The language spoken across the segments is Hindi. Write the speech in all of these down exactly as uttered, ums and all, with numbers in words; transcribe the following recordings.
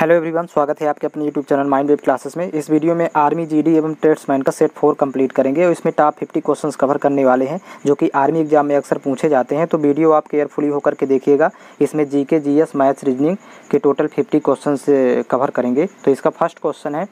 हेलो एवरीवन, स्वागत है आपके अपने YouTube channel mind wave classes में। इस वीडियो में आर्मी जीडी एवं ट्रेड्समैन का सेट फोर कंप्लीट करेंगे और इसमें टॉप फिफ्टी क्वेश्चंस कवर करने वाले हैं जो कि आर्मी एग्जाम में अक्सर पूछे जाते हैं। तो वीडियो आप केयरफुली होकर के देखिएगा। इसमें जीके, जीएस, मैथ्स, रीजनिंग के टोटल फिफ्टी क्वेश्चन कवर करेंगे। तो इसका फर्स्ट क्वेश्चन है,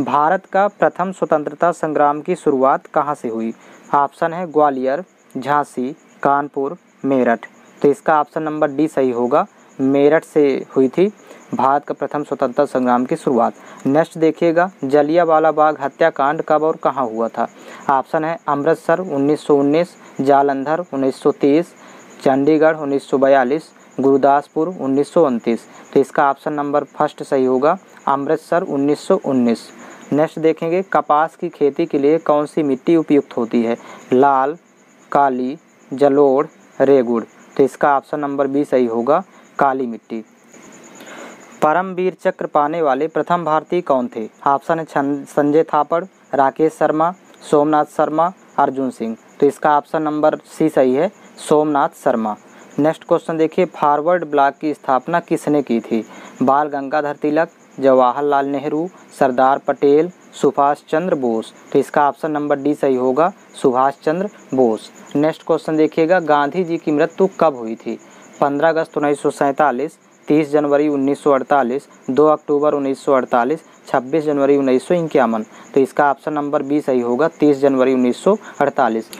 भारत का प्रथम स्वतंत्रता संग्राम की शुरुआत कहाँ से हुई? ऑप्शन है ग्वालियर, झांसी, कानपुर, मेरठ। तो इसका ऑप्शन नंबर डी सही होगा, मेरठ से हुई थी भारत का प्रथम स्वतंत्रता संग्राम की शुरुआत। नेक्स्ट देखिएगा, जलियांवाला बाग हत्याकांड कब और कहाँ हुआ था? ऑप्शन है अमृतसर उन्नीस सौ उन्नीस, जालंधर उन्नीस सौ तीस, चंडीगढ़ उन्नीस सौ बयालीस, गुरुदासपुर उन्नीस सौ उनतीस। तो इसका ऑप्शन नंबर फर्स्ट सही होगा, अमृतसर उन्नीस सौ उन्नीस। नेक्स्ट देखेंगे, कपास की खेती के लिए कौन सी मिट्टी उपयुक्त होती है? लाल, काली, जलोढ़, रेगुड़। तो इसका ऑप्शन नंबर बी सही होगा, काली मिट्टी। परमवीर चक्र पाने वाले प्रथम भारतीय कौन थे? ऑप्शन है संजय थापड़, राकेश शर्मा, सोमनाथ शर्मा, अर्जुन सिंह। तो इसका ऑप्शन नंबर सी सही है, सोमनाथ शर्मा। नेक्स्ट क्वेश्चन देखिए, फॉरवर्ड ब्लॉक की स्थापना किसने की थी? बाल गंगाधर तिलक, जवाहरलाल नेहरू, सरदार पटेल, सुभाष चंद्र बोस। तो इसका ऑप्शन नंबर डी सही होगा, सुभाष चंद्र बोस। नेक्स्ट क्वेश्चन देखिएगा, गांधी जी की मृत्यु कब हुई थी? पंद्रह अगस्त उन्नीस सौ सैंतालीस, तीस जनवरी उन्नीस सौ अड़तालीस, दो अक्टूबर उन्नीस सौ अड़तालीस, छब्बीस जनवरी उन्नीस सौ इक्यावन। तो इसका ऑप्शन नंबर बी सही होगा, तीस जनवरी उन्नीस सौ अड़तालीस।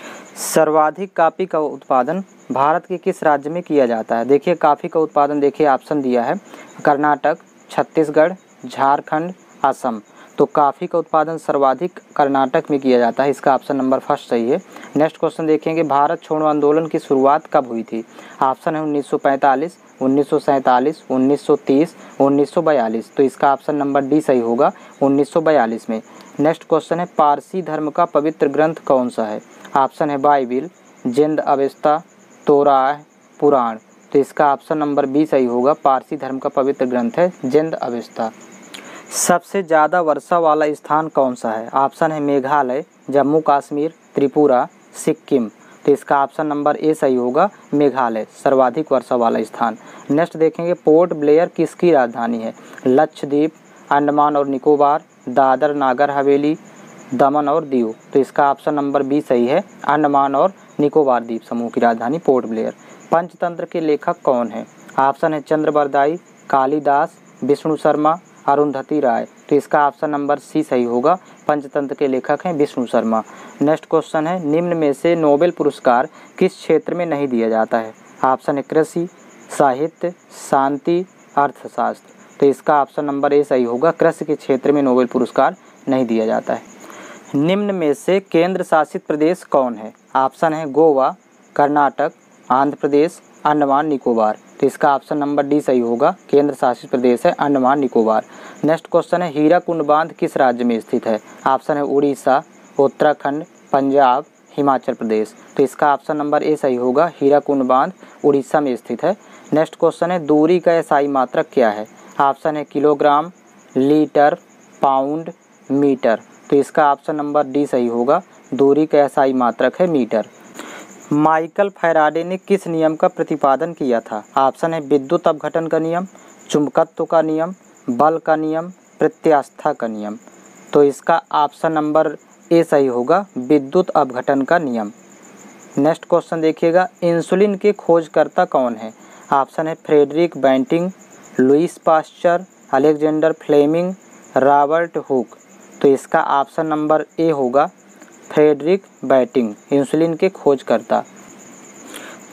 सर्वाधिक कॉफ़ी का उत्पादन भारत के किस राज्य में किया जाता है? देखिए, कॉफ़ी का उत्पादन देखिए ऑप्शन दिया है कर्नाटक, छत्तीसगढ़, झारखंड, असम। तो कॉफ़ी का उत्पादन सर्वाधिक कर्नाटक में किया जाता है। इसका ऑप्शन नंबर फर्स्ट सही है। नेक्स्ट क्वेश्चन देखेंगे, भारत छोड़ो आंदोलन की शुरुआत कब हुई थी? ऑप्शन है उन्नीस सौ पैंतालीस, उन्नीस सौ सैंतालीस, उन्नीस सौ तीस, उन्नीस सौ बयालीस। तो इसका ऑप्शन नंबर डी सही होगा, उन्नीस सौ बयालीस में। नेक्स्ट क्वेश्चन है, पारसी धर्म का पवित्र ग्रंथ कौन सा है? ऑप्शन है बाइबिल, जेंद अवेस्ता, तोराह, पुराण। तो इसका ऑप्शन नंबर बी सही होगा, पारसी धर्म का पवित्र ग्रंथ है जेंद अवेस्ता। सबसे ज़्यादा वर्षा वाला स्थान कौन सा है? ऑप्शन है मेघालय, जम्मू कश्मीर, त्रिपुरा, सिक्किम। तो इसका ऑप्शन नंबर ए सही होगा, मेघालय सर्वाधिक वर्षा वाला स्थान। नेक्स्ट देखेंगे, पोर्ट ब्लेयर किसकी राजधानी है? लक्षद्वीप, अंडमान और निकोबार, दादर नागर हवेली, दमन और दीव। तो इसका ऑप्शन नंबर बी सही है, अंडमान और निकोबार द्वीप समूह की राजधानी पोर्ट ब्लेयर। पंचतंत्र के लेखक कौन है? ऑप्शन है चंद्रवरदाई, कालिदास, विष्णु शर्मा, अरुंधति राय। तो इसका ऑप्शन नंबर सी सही होगा, पंचतंत्र के लेखक हैं विष्णु शर्मा। नेक्स्ट क्वेश्चन है, निम्न में से नोबेल पुरस्कार किस क्षेत्र में नहीं दिया जाता है? ऑप्शन है कृषि, साहित्य, शांति, अर्थशास्त्र। तो इसका ऑप्शन नंबर ए सही होगा, कृषि के क्षेत्र में नोबेल पुरस्कार नहीं दिया जाता है। निम्न में से केंद्र शासित प्रदेश कौन है? ऑप्शन है गोवा, कर्नाटक, आंध्र प्रदेश, अंडमान निकोबार। तो इसका ऑप्शन नंबर डी सही होगा, केंद्र शासित प्रदेश है अंडमान निकोबार। नेक्स्ट क्वेश्चन है, हीराकुंड बांध किस राज्य में स्थित है? ऑप्शन है उड़ीसा, उत्तराखंड, पंजाब, हिमाचल प्रदेश। तो इसका ऑप्शन नंबर ए सही होगा, हीराकुंड बांध उड़ीसा में स्थित है। नेक्स्ट क्वेश्चन है, दूरी का एसआई मात्रक क्या है? ऑप्शन है किलोग्राम, लीटर, पाउंड, मीटर। तो इसका ऑप्शन नंबर डी सही होगा, दूरी का एसआई मात्रक है मीटर। माइकल फैराडे ने किस नियम का प्रतिपादन किया था? ऑप्शन है विद्युत अपघटन का नियम, चुंबकत्व का नियम, बल का नियम, प्रत्यास्था का नियम। तो इसका ऑप्शन नंबर ए सही होगा, विद्युत अपघटन का नियम। नेक्स्ट क्वेश्चन देखिएगा, इंसुलिन के खोजकर्ता कौन है? ऑप्शन है Frederick Banting, Louis Pasteur, Alexander Fleming, Robert Hooke. तो इसका ऑप्शन नंबर ए होगा, फ्रेडरिक बैंटिंग इंसुलिन के खोजकर्ता।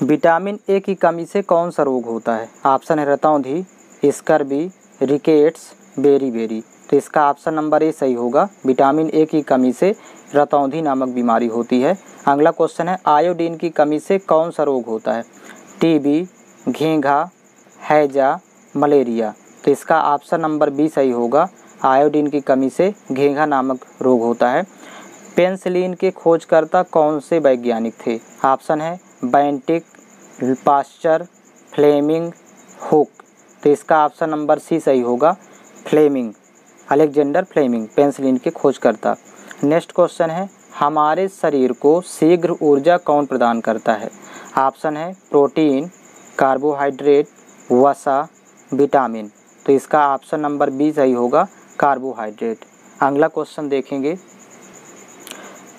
विटामिन ए की कमी से कौन सा रोग होता है? ऑप्शन है रतौंधी, स्कर्वी, रिकेट्स, बेरी बेरी। तो इसका ऑप्शन नंबर ए सही होगा, विटामिन ए की कमी से रतौंधी नामक बीमारी होती है। अगला क्वेश्चन है, आयोडीन की कमी से कौन सा रोग होता है? टीबी, घेंघा, हैजा, मलेरिया। तो इसका ऑप्शन नंबर बी सही होगा, आयोडीन की कमी से घेंघा नामक रोग होता है। पेनिसिलिन के खोजकर्ता कौन से वैज्ञानिक थे? ऑप्शन है बैंटिक, पास्चर, फ्लेमिंग, हुक। तो इसका ऑप्शन नंबर सी सही होगा, फ्लेमिंग अलेक्जेंडर फ्लेमिंग पेनिसिलिन के खोजकर्ता। नेक्स्ट क्वेश्चन है, हमारे शरीर को शीघ्र ऊर्जा कौन प्रदान करता है? ऑप्शन है प्रोटीन, कार्बोहाइड्रेट, वसा, विटामिन। तो इसका ऑप्शन नंबर बी सही होगा, कार्बोहाइड्रेट। अगला क्वेश्चन देखेंगे,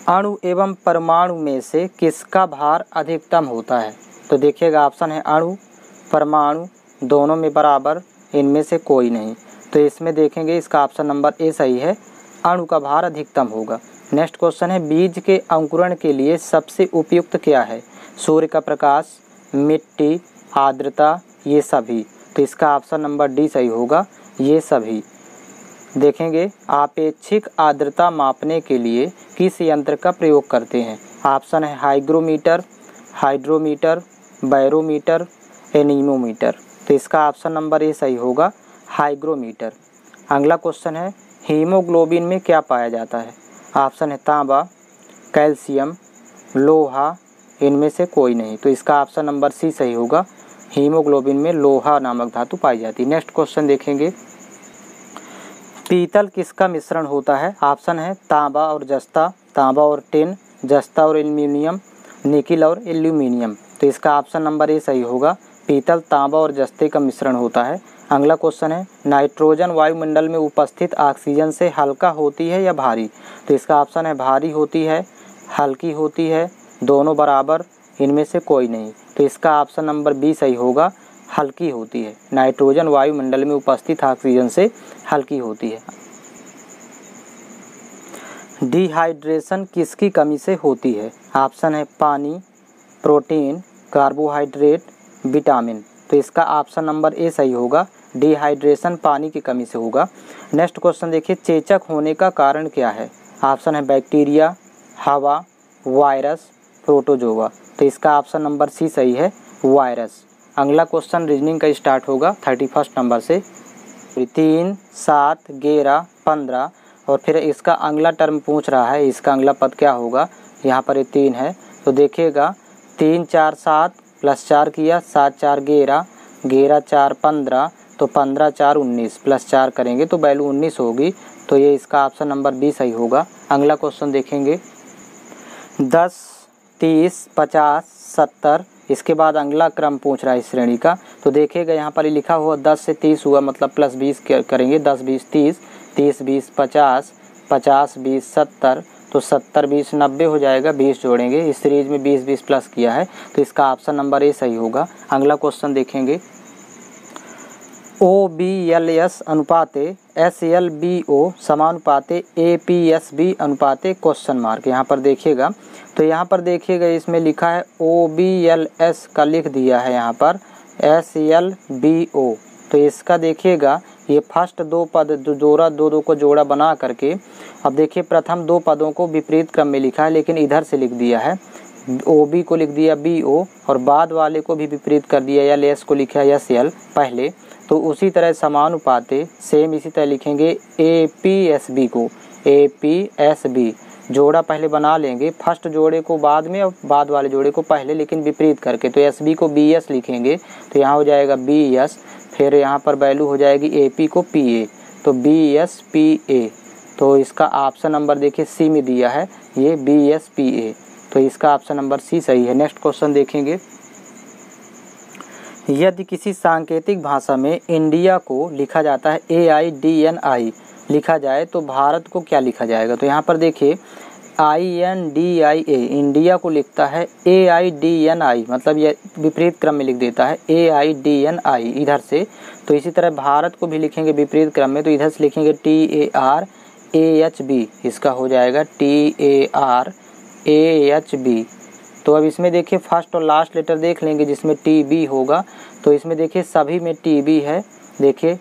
अणु एवं परमाणु में से किसका भार अधिकतम होता है। तो देखिएगा ऑप्शन है अणु, परमाणु, दोनों में बराबर, इनमें से कोई नहीं। तो इसमें देखेंगे इसका ऑप्शन नंबर ए सही है, अणु का भार अधिकतम होगा। नेक्स्ट क्वेश्चन है, बीज के अंकुरण के लिए सबसे उपयुक्त क्या है। सूर्य का प्रकाश, मिट्टी, आर्द्रता, ये सभी। तो इसका ऑप्शन नंबर डी सही होगा, ये सभी। देखेंगे आपेक्षिक आर्द्रता मापने के लिए किस यंत्र का प्रयोग करते हैं। ऑप्शन है हाइग्रोमीटर, हाइड्रोमीटर, बैरोमीटर, एनीमोमीटर। तो इसका ऑप्शन नंबर ए सही होगा, हाइग्रोमीटर। अगला क्वेश्चन है, हीमोग्लोबिन में क्या पाया जाता है। ऑप्शन है तांबा, कैल्शियम, लोहा, इनमें से कोई नहीं। तो इसका ऑप्शन नंबर सी सही होगा, हीमोग्लोबिन में लोहा नामक धातु पाई जाती है। नेक्स्ट क्वेश्चन देखेंगे, पीतल किसका मिश्रण होता है। ऑप्शन है तांबा और जस्ता, तांबा और टिन, जस्ता और एल्यूमिनियम, निकिल और एल्यूमिनियम। तो इसका ऑप्शन नंबर ए सही होगा, पीतल तांबा और जस्ते का मिश्रण होता है। अगला क्वेश्चन है, नाइट्रोजन वायुमंडल में उपस्थित ऑक्सीजन से हल्का होती है या भारी। तो इसका ऑप्शन है भारी होती है, हल्की होती है, दोनों बराबर, इनमें से कोई नहीं। तो इसका ऑप्शन नंबर बी सही होगा, हल्की होती है। नाइट्रोजन वायुमंडल में उपस्थित ऑक्सीजन से हल्की होती है। डिहाइड्रेशन किसकी कमी से होती है। ऑप्शन है पानी, प्रोटीन, कार्बोहाइड्रेट, विटामिन। तो इसका ऑप्शन नंबर ए सही होगा, डिहाइड्रेशन पानी की कमी से होगा। नेक्स्ट क्वेश्चन देखिए, चेचक होने का कारण क्या है। ऑप्शन है बैक्टीरिया, हवा, वायरस, प्रोटोजोवा। तो इसका ऑप्शन नंबर सी सही है, वायरस। अगला क्वेश्चन रीजनिंग का स्टार्ट होगा थर्टी फर्स्ट नंबर से, तीन, सात, ग्यारह, पंद्रह, और फिर इसका अगला टर्म पूछ रहा है, इसका अगला पद क्या होगा। यहाँ पर ये तीन है, तो देखिएगा तीन चार सात प्लस चार किया, सात चार ग्यारह, ग्यारह चार पंद्रह, तो पंद्रह चार उन्नीस, प्लस चार करेंगे तो वैल्यू उन्नीस होगी। तो ये इसका ऑप्शन नंबर बी सही होगा। अगला क्वेश्चन देखेंगे, दस, तीस, पचास, सत्तर, इसके बाद अगला क्रम पूछ रहा है श्रेणी का। तो देखिएगा यहाँ पर लिखा हुआ दस से तीस हुआ मतलब प्लस बीस करेंगे, दस बीस तीस, तीस बीस पचास, पचास बीस सत्तर, तो सत्तर बीस नब्बे हो जाएगा, बीस जोड़ेंगे। इस सीरीज में बीस बीस प्लस किया है, तो इसका ऑप्शन नंबर ए सही होगा। अगला क्वेश्चन देखेंगे, ओ बी एल एस अनुपाते एस एल बी ओ समानुपाते ए पी एस बी अनुपाते क्वेश्चन मार्क। यहाँ पर देखिएगा, तो यहाँ पर देखिएगा इसमें लिखा है ओ बी एल एस का लिख दिया है, यहाँ पर एस एल बी ओ। तो इसका देखिएगा ये फर्स्ट दो पद जोड़ा दो दो को जोड़ा बना करके, अब देखिए प्रथम दो पदों को विपरीत क्रम में लिखा है, लेकिन इधर से लिख दिया है ओ बी को लिख दिया बी ओ, और बाद वाले को भी विपरीत कर दिया, एल एस को लिखा एस एल पहले। तो उसी तरह समानुपाते सेम इसी तरह लिखेंगे ए पी एस बी को, ए पी एस बी जोड़ा पहले बना लेंगे, फर्स्ट जोड़े को बाद में और बाद वाले जोड़े को पहले, लेकिन विपरीत करके। तो एस बी को बी एस लिखेंगे, तो यहाँ हो जाएगा बी एस, फिर यहाँ पर वैल्यू हो जाएगी ए पी को पी ए, तो बी एस पी ए। तो इसका ऑप्शन नंबर देखिए सी में दिया है, ये बी एस पी ए। तो इसका ऑप्शन नंबर सी सही है। नेक्स्ट क्वेश्चन देखेंगे, यदि किसी सांकेतिक भाषा में इंडिया को लिखा जाता है ए आई डी एन आई लिखा जाए तो भारत को क्या लिखा जाएगा। तो यहाँ पर देखिए I N D I A India को लिखता है ए आई डी एन आई, मतलब ये विपरीत क्रम में लिख देता है ए आई डी एन आई इधर से। तो इसी तरह भारत को भी लिखेंगे विपरीत क्रम में, तो इधर से लिखेंगे T A R A H B, इसका हो जाएगा T A R A H B. तो अब इसमें देखिए फर्स्ट और लास्ट लेटर देख लेंगे जिसमें टी बी होगा, तो इसमें देखिए सभी में टी बी है, देखिए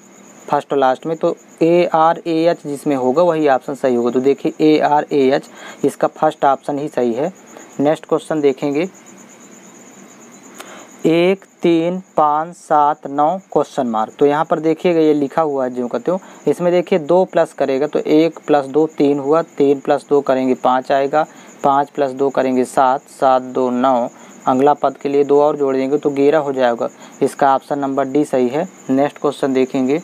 फर्स्ट और लास्ट में। तो ए आर ए एच जिसमें होगा वही ऑप्शन सही होगा। तो देखिए ए आर ए एच इसका फर्स्ट ऑप्शन ही सही है। नेक्स्ट क्वेश्चन देखेंगे, एक, तीन, पाँच, सात, नौ क्वेश्चन मार्क। तो यहाँ पर देखिएगा ये लिखा हुआ है जो कहते हो, इसमें देखिए दो प्लस करेगा तो एक प्लस दो तीन हुआ, तीन प्लस दो करेंगे पाँच आएगा, पाँच प्लस दो करेंगे सात, सात दो नौ, अगला पद के लिए दो और जोड़ देंगे तो ग्यारह हो जाएगा। इसका ऑप्शन नंबर डी सही है। नेक्स्ट क्वेश्चन देखेंगे,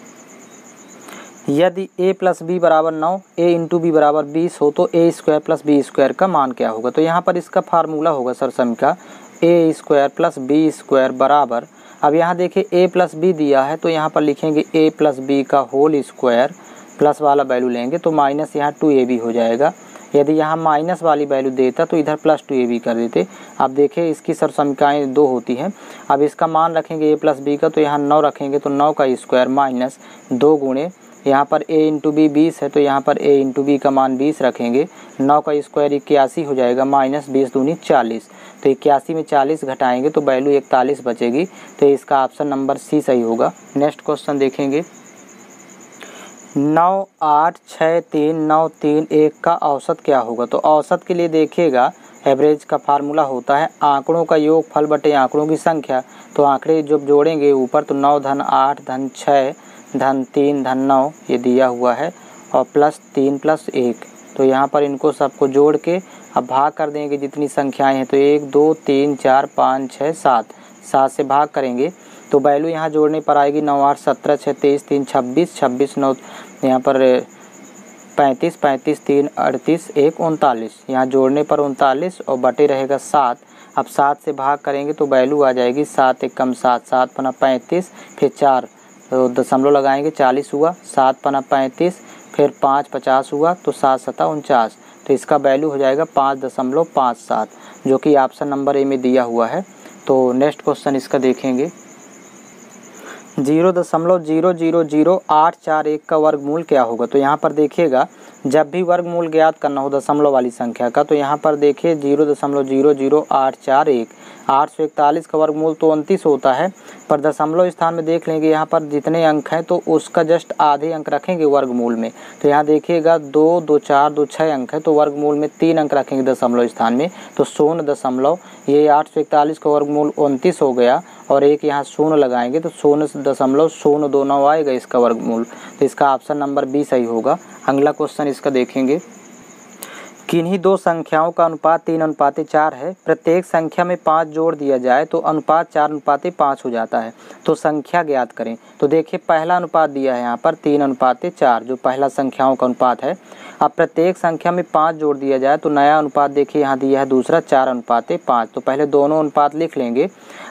यदि a प्लस बी बराबर नौ, a इंटू बी बराबर बीस हो तो A square plus B square का मान क्या होगा। तो यहाँ पर इसका फार्मूला होगा सरसम का, A square plus B square बराबर, अब यहाँ देखिए a प्लस बी दिया है तो यहाँ पर लिखेंगे a प्लस बी का होल स्क्वायर, प्लस वाला वैल्यू लेंगे तो माइनस यहाँ टू ए बी हो जाएगा। यदि यहाँ माइनस वाली वैल्यू देता तो इधर प्लस टू ए बी कर देते। अब देखिए इसकी सर समीकाएँ दो होती हैं। अब इसका मान रखेंगे ए प्लस बी का तो यहाँ नौ रखेंगे तो नौ का स्क्वायर माइनस दो गुणे, यहाँ पर a इंटू बी बीस है तो यहाँ पर a इंटू बी का मान बीस रखेंगे, नौ का स्क्वायर इक्यासी हो जाएगा माइनस बीस दूनी चालीस, तो इक्यासी में चालीस घटाएंगे तो वैल्यू इकतालीस बचेगी। तो इसका ऑप्शन नंबर सी सही होगा। नेक्स्ट क्वेश्चन देखेंगे नौ आठ छः तीन नौ तीन एक का औसत क्या होगा। तो औसत के लिए देखिएगा एवरेज का फार्मूला होता है आंकड़ों का योग फल बटे आंकड़ों की संख्या। तो आंकड़े जब जोड़ेंगे ऊपर तो नौ धन आठ धन छः धन तीन धन नौ ये दिया हुआ है और प्लस तीन प्लस एक, तो यहाँ पर इनको सबको जोड़ के अब भाग कर देंगे जितनी संख्याएं हैं, तो एक दो तीन चार पाँच छः सात, सात से भाग करेंगे तो वैल्यू यहाँ जोड़ने पर आएगी नौ आठ सत्रह छः तेईस तीन छब्बीस छब्बीस नौ यहाँ पर पैंतीस पैंतीस तीन अड़तीस एक उनतालीस, यहाँ जोड़ने पर उनतालीस और बटे रहेगा सात। अब सात से भाग करेंगे तो वैल्यू आ जाएगी सात एक कम सात, सात पना पैंतीस, फिर चार तो दशमलव लगाएंगे चालीस हुआ, सात पना पैंतीस, फिर पाँच पचास हुआ तो सात सता उनचास, तो इसका वैल्यू हो जाएगा पाँच दशमलव पाँच सात जो कि ऑप्शन नंबर ए में दिया हुआ है। तो नेक्स्ट क्वेश्चन इसका देखेंगे जीरो दशमलव जीरो जीरो जीरो आठ चार एक का वर्गमूल क्या होगा। तो यहाँ पर देखिएगा जब भी वर्गमूल ज्ञात करना हो दशमलव वाली संख्या का तो यहाँ पर देखिए जीरो दशमलव जीरो जीरो आठ चार एक, आठ सौ इकतालीस का वर्गमूल तो उनतीस होता है पर दशमलव स्थान में देख लेंगे यहाँ पर जितने अंक हैं तो उसका जस्ट आधे अंक रखेंगे वर्गमूल में। तो यहाँ देखिएगा दो दो चार दो छः अंक है तो वर्गमूल में तीन अंक रखेंगे दशमलव स्थान में, तो शून्य दशमलव ये आठ सौ इकतालीस का वर्गमूल उनतीस हो गया और एक यहाँ शून्य लगाएंगे तो शून्य दशमलव शून्य दो नौ आएगा इसका वर्गमूल। तो इसका ऑप्शन नंबर बी सही होगा। अगला क्वेश्चन इसका देखेंगे किन्हीं दो संख्याओं का अनुपात तीन अनुपातें चार है, प्रत्येक संख्या में पाँच जोड़ दिया जाए तो अनुपात चार अनुपातें पाँच हो जाता है, तो संख्या ज्ञात करें। तो देखिए पहला अनुपात दिया है यहाँ पर तीन अनुपातें चार जो पहला संख्याओं का अनुपात है। अब प्रत्येक संख्या में पाँच जोड़ दिया जाए तो नया अनुपात देखिए यहाँ दिया है दूसरा चार अनुपातें पाँच, तो पहले दोनों अनुपात लिख लेंगे।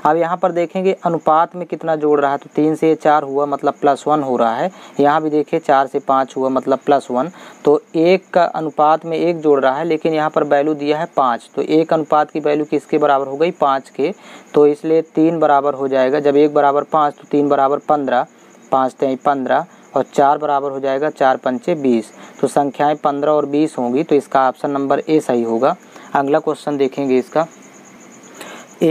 अब यहाँ पर देखेंगे अनुपात में कितना जोड़ रहा है तो तीन से चार हुआ मतलब प्लस वन हो रहा है, यहाँ भी देखिए चार से पाँच हुआ मतलब प्लस वन, तो एक का अनुपात में एक जोड़ है लेकिन यहाँ पर वैल्यू दिया है पाँच, तो एक अनुपात की वैल्यू किसके बराबर हो गई पाँच के, तो इसलिए तीन बराबर हो जाएगा जब एक बराबर पाँच तो तीन बराबर पंद्रह, पाँच तेई पंद्रह और चार बराबर हो जाएगा चार पंचे बीस, तो संख्याएं पंद्रह और बीस होंगी। तो इसका ऑप्शन नंबर ए सही होगा। अगला क्वेश्चन देखेंगे इसका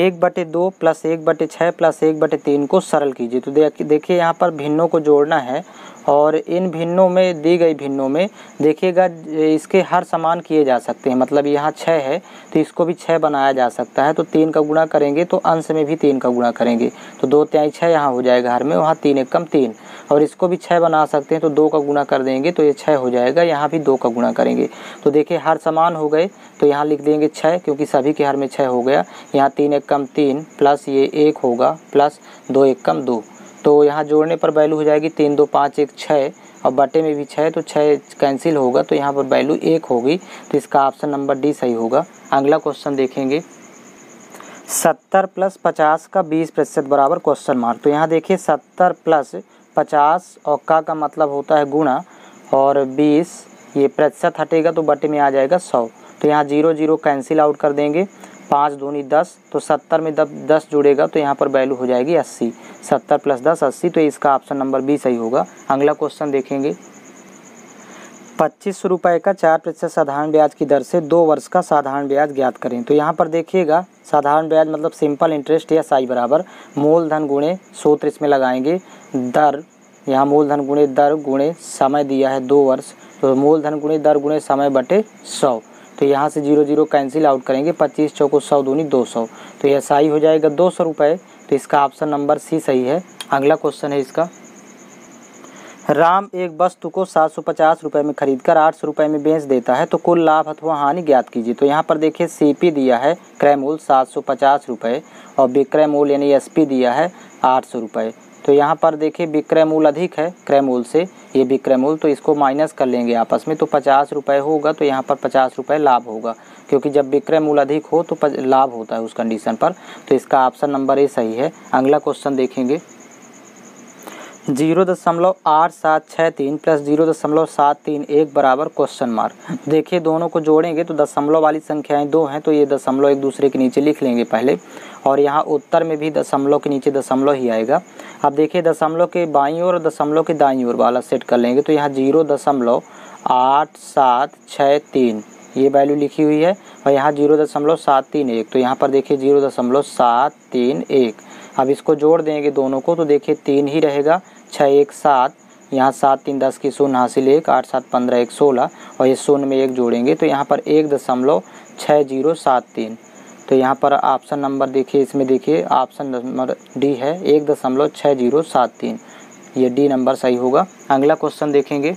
एक बटे दो प्लस एक बटे छः प्लस एक बटे तीन को सरल कीजिए। तो देखिए यहाँ पर भिन्नों को जोड़ना है और इन भिन्नों में दी गई भिन्नों में देखिएगा इसके हर समान किए जा सकते हैं, मतलब यहाँ छः है तो इसको भी छः बनाया जा सकता है, तो तीन का गुणा करेंगे तो अंश में भी तीन का गुणा करेंगे तो दो त्याई छः यहाँ हो जाएगा हर में, वहाँ तीन एक कम तीन, और इसको भी छः बना सकते हैं तो दो का गुणा कर देंगे तो ये छः हो जाएगा, यहाँ भी दो का गुणा करेंगे तो देखिए हर समान हो गए तो यहाँ लिख देंगे छः क्योंकि सभी के हर में छः हो गया, यहाँ तीन एक कम तीन प्लस ये एक होगा प्लस दो एक कम दो, तो यहाँ जोड़ने पर वैल्यू हो जाएगी तीन दो पाँच एक छः और बटे में भी छः तो छः कैंसिल होगा तो यहाँ पर वैल्यू एक होगी, तो इसका ऑप्शन नंबर डी सही होगा। अगला क्वेश्चन देखेंगे सत्तर प्लस पचास का बीस प्रतिशत बराबर क्वेश्चन मार्क। तो यहाँ देखिए सत्तर प्लस पचास और का का मतलब होता है गुणा और बीस ये प्रतिशत हटेगा तो बटे में आ जाएगा सौ, तो यहाँ जीरो जीरो कैंसिल आउट कर देंगे, पाँच दूनी दस तो सत्तर में जब दस जुड़ेगा तो यहाँ पर वैल्यू हो जाएगी अस्सी, सत्तर प्लस दस अस्सी, तो इसका ऑप्शन नंबर बी सही होगा। अगला क्वेश्चन देखेंगे पच्चीस रुपये का चार प्रतिशत साधारण ब्याज की दर से दो वर्ष का साधारण ब्याज ज्ञात करें। तो यहाँ पर देखिएगा साधारण ब्याज मतलब सिंपल इंटरेस्ट या साई बराबर मूलधन गुणे सूत्र इसमें लगाएंगे दर, यहाँ मूलधन गुणे दर गुणे समय दिया है दो वर्ष तो मूलधन गुणे दर गुणे समय बटे सौ, तो यहाँ से जीरो जीरो कैंसिल आउट करेंगे पच्चीस चौको सौ दूनी दो सौ, तो यह सही हो जाएगा दो सौ रुपये, तो इसका ऑप्शन नंबर सी सही है। अगला क्वेश्चन है इसका राम एक वस्तु को सात सौ पचास रुपये में खरीदकर आठ सौ रुपये में बेच देता है तो कुल लाभ अथवा हानि ज्ञात कीजिए। तो यहाँ पर देखिए सीपी दिया है क्रय मूल्य सात सौ पचास रुपये और विक्रय मूल्य यानी एसपी दिया है आठ सौ रुपये, तो यहाँ पर देखिए विक्रय मूल्य अधिक है क्रय मूल्य से ये विक्रय मूल्य, तो इसको माइनस कर लेंगे आपस में तो पचास रुपये होगा, तो यहाँ पर पचास रुपये लाभ होगा क्योंकि जब विक्रय मूल्य अधिक हो तो लाभ होता है उस कंडीशन पर। तो इसका ऑप्शन नंबर ए सही है। अगला क्वेश्चन देखेंगे, जीरो दशमलव आठ सात छः तीन प्लस जीरो दशमलव सात तीन एक बराबर क्वेश्चन मार्क। देखिए दोनों को जोड़ेंगे तो दशमलव वाली संख्याएं दो हैं तो ये दशमलव एक दूसरे के नीचे लिख लेंगे पहले, और यहाँ उत्तर में भी दशमलव के नीचे दशमलव ही आएगा। अब देखिए दशमलव के बाईं ओर और दशमलव के दाईं ओर वाला सेट कर लेंगे तो यहाँ जीरो दशमलव आठ सात छः तीन ये वैल्यू लिखी हुई है और यहाँ जीरो दशमलव सात तीन एक, तो यहाँ पर देखिए जीरो दशमलव सात तीन एक। अब इसको जोड़ देंगे दोनों को तो देखिए तीन ही रहेगा, छः एक सात, यहाँ सात तीन दस की शून्य हासिल एक, आठ सात पंद्रह एक सोलह, और ये शून्य में एक जोड़ेंगे तो यहाँ पर एक दशमलव छः जीरो सात तीन। तो यहाँ पर ऑप्शन नंबर देखिए, इसमें देखिए ऑप्शन नंबर डी है, एक दशमलव छः जीरो सात तीन, ये डी नंबर सही होगा। अगला क्वेश्चन देखेंगे,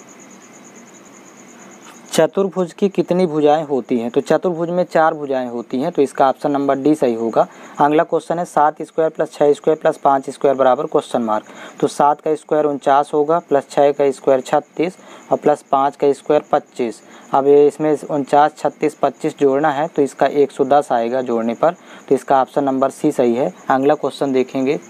चतुर्भुज की कितनी भुजाएं होती हैं? तो चतुर्भुज में चार भुजाएं होती हैं तो इसका ऑप्शन नंबर डी सही होगा। अगला क्वेश्चन है सात स्क्वायर प्लस छः स्क्वायर प्लस पाँच स्क्वायर बराबर क्वेश्चन मार्क। तो सात का स्क्वायर उनचास होगा, प्लस छः का स्क्वायर छत्तीस और प्लस पाँच का स्क्वायर पच्चीस। अब ये इसमें उनचास छत्तीस पच्चीस जोड़ना है तो इसका एक सौ दस आएगा जोड़ने पर, तो इसका ऑप्शन नंबर सी सही है। अगला क्वेश्चन देखेंगे,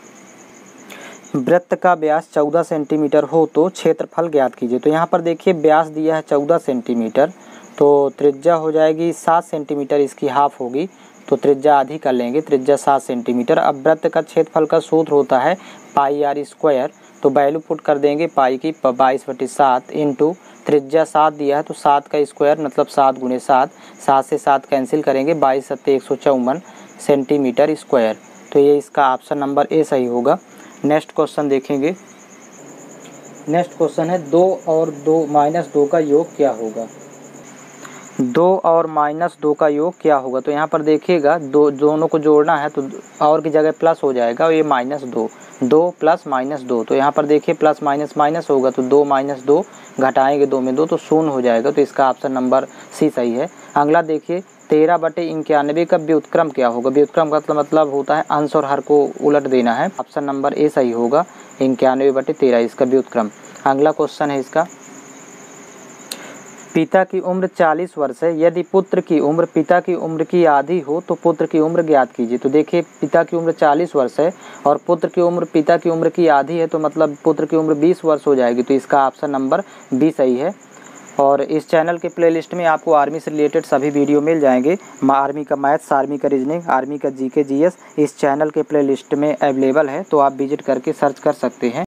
वृत्त का व्यास चौदह सेंटीमीटर हो तो क्षेत्रफल ज्ञात कीजिए। तो यहाँ पर देखिए व्यास दिया है चौदह सेंटीमीटर, तो त्रिज्या हो जाएगी सात सेंटीमीटर, इसकी हाफ होगी तो त्रिज्या आधी कर लेंगे, त्रिज्या सात सेंटीमीटर। अब वृत्त का क्षेत्रफल का सूत्र होता है पाई आर स्क्वायर, तो वैल्यू पुट कर देंगे पाई की बाईस बटे सात इंटू त्रिज्या सात दिया है तो सात का स्क्वायर मतलब सात गुने सात, सात से सात कैंसिल करेंगे, बाईस सत्ते एक सौ चौवन सेंटीमीटर स्क्वायर। तो ये इसका ऑप्शन नंबर ए सही होगा। नेक्स्ट क्वेश्चन देखेंगे, नेक्स्ट क्वेश्चन है दो और दो माइनस दो का योग क्या होगा? दो और माइनस दो का योग क्या होगा? तो यहाँ पर देखिएगा दो दोनों को जोड़ना है तो और की जगह प्लस हो जाएगा और ये माइनस दो, दो प्लस माइनस दो, तो यहाँ पर देखिए प्लस माइनस माइनस होगा तो दो माइनस दो घटाएँगे दो में दो तो शून्य हो जाएगा, तो इसका ऑप्शन नंबर सी सही है। अगला देखिए तेरह बटे इक्यानवे का व्युत्क्रम क्या होगा? व्युत्क्रम का मतलब होता है अंश और हर को उलट देना है, ऑप्शन नंबर ए सही होगा, इक्यानवे बटे तेरह इसका व्युत्क्रम। अगला क्वेश्चन है इसका, पिता की उम्र चालीस वर्ष है, यदि पुत्र की उम्र पिता की उम्र की आधी हो तो पुत्र की उम्र ज्ञात कीजिए। तो देखिए पिता की उम्र चालीस वर्ष है और पुत्र की उम्र पिता की उम्र की आधी है तो मतलब पुत्र की उम्र बीस वर्ष हो जाएगी, तो इसका ऑप्शन नंबर बी सही है। और इस चैनल के प्लेलिस्ट में आपको आर्मी से रिलेटेड सभी वीडियो मिल जाएंगे, आर्मी का मैथ्स, आर्मी का रीजनिंग, आर्मी का जीके जीएस इस चैनल के प्लेलिस्ट में अवेलेबल है, तो आप विजिट करके सर्च कर सकते हैं।